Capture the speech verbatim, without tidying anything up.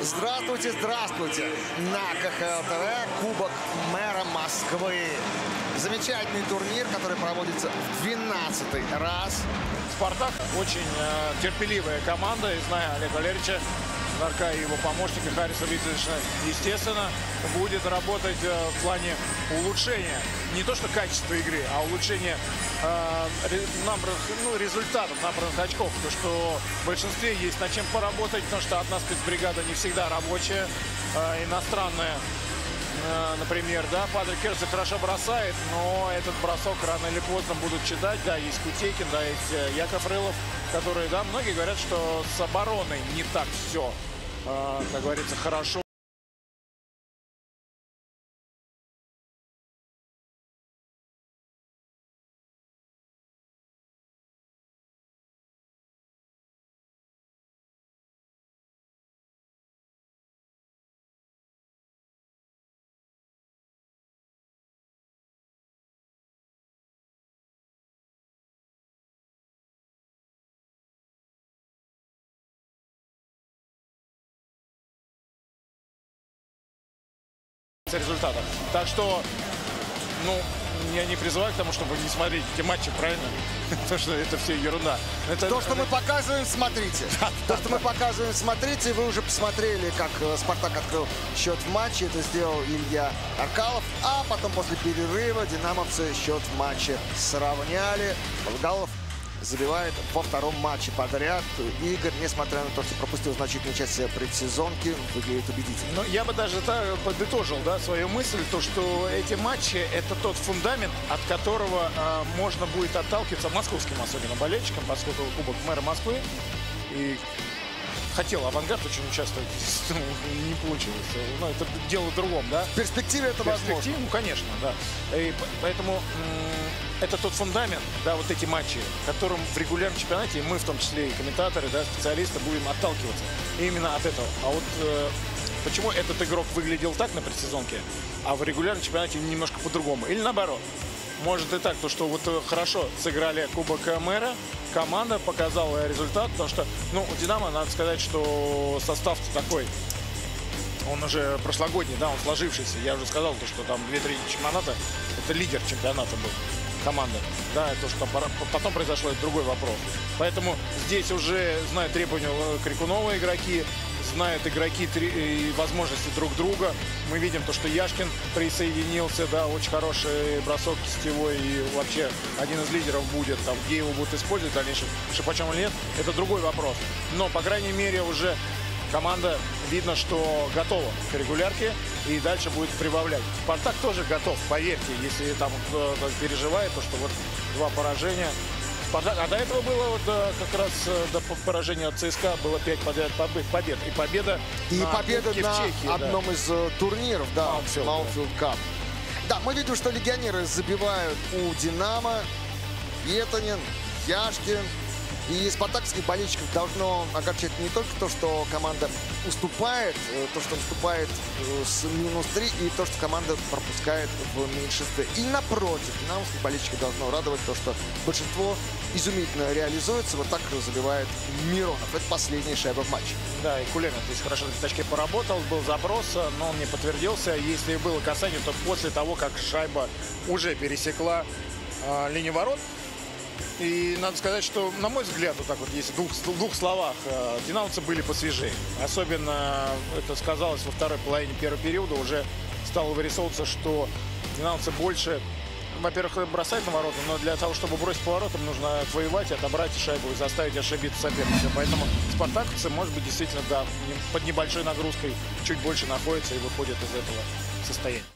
Здравствуйте, здравствуйте! На КХЛ-ТВ Кубок Мэра Москвы. Замечательный турнир, который проводится в двенадцатый раз. «Спартак» очень э, терпеливая команда, и знаю Олега Валерьевича, и его помощника Харриса Вицельна, естественно, будет работать э, в плане улучшения. Не то что качества игры, а улучшения э, набранных, ну, результатов, набранных очков. То, что в большинстве есть над чем поработать, потому что одна спецбригада не всегда рабочая, э, иностранная. Например, да, Падрик Керзе хорошо бросает, но этот бросок рано или поздно будут читать. Да, есть Кутейкин, да, есть Яков Рылов, которые, да, многие говорят, что с обороной не так все, как говорится, хорошо. Результата. Так что, ну, я не призываю к тому, чтобы не смотреть эти матчи, правильно? То, что это все ерунда. Это... То, что мы показываем, смотрите. То, что мы показываем, смотрите. Вы уже посмотрели, как «Спартак» открыл счет в матче. Это сделал Илья Аркалов. А потом после перерыва «Динамовцы» счет в матче сравняли. Полыгалов забивает во втором матче подряд. Игорь, несмотря на то, что пропустил значительную часть предсезонки, выглядит убедительно. Но я бы даже так подытожил, да, свою мысль, то, что эти матчи – это тот фундамент, от которого э, можно будет отталкиваться московским, особенно болельщикам, поскольку Кубок Мэра Москвы. И хотел «Авангард» очень участвовать, не получилось. Но это дело в другом, да? В перспективе это возможно. В перспективе, ну, конечно, да. И поэтому... Это тот фундамент, да, вот эти матчи, которым в регулярном чемпионате, и мы в том числе и комментаторы, да, специалисты, будем отталкиваться именно от этого. А вот э, почему этот игрок выглядел так на предсезонке, а в регулярном чемпионате немножко по-другому? Или наоборот? Может и так, то что вот хорошо сыграли Кубок Мэра, команда показала результат, потому что, ну, у «Динамо» надо сказать, что состав-то такой. Он уже прошлогодний, да, он сложившийся. Я уже сказал, то, что там две-три чемпионата, это лидер чемпионата был. Команда. Да, то, что потом произошло, это другой вопрос. Поэтому здесь уже знают требования Крикунова игроки, знают игроки и возможности друг друга. Мы видим то, что Яшкин присоединился, да, очень хороший бросок кистевой, и вообще один из лидеров будет, там, где его будут использовать в дальнейшем, Шипачом или нет, это другой вопрос. Но, по крайней мере, уже команда, видно, что готова к регулярке и дальше будет прибавлять. «Спартак» тоже готов, поверьте, если там кто-то переживает, то что вот два поражения. «Спартак», а до этого было вот как раз до поражения от ЦСКА было пять подряд побед. И победа и на, победа на в Чехии, одном да. из турниров, да, Маунтфилд Кап. Да, мы видим, что легионеры забивают у «Динамо». Хиетанен, Яшкин. И спартакских болельщиков должно огорчать не только то, что команда уступает, то, что уступает с минус три, и то, что команда пропускает в меньшинстве. И напротив, динамовских болельщиков должно радовать то, что большинство изумительно реализуется. Вот так забивает Миронов. Это последняя шайба в матче. Да, и Кулемин здесь хорошо на тачке поработал. Был заброс, но он не подтвердился. Если было касание, то после того, как шайба уже пересекла э, линию ворот. И надо сказать, что, на мой взгляд, вот так вот, если в двух, в двух словах, динамовцы были посвежее. Особенно это сказалось во второй половине первого периода. Уже стало вырисовываться, что динамовцы больше, во-первых, бросать на ворота, но для того, чтобы бросить по воротам, нужно отвоевать, отобрать шайбу и заставить ошибиться соперника. Поэтому спартакцы, может быть, действительно, да, под небольшой нагрузкой чуть больше находятся и выходят из этого состояния.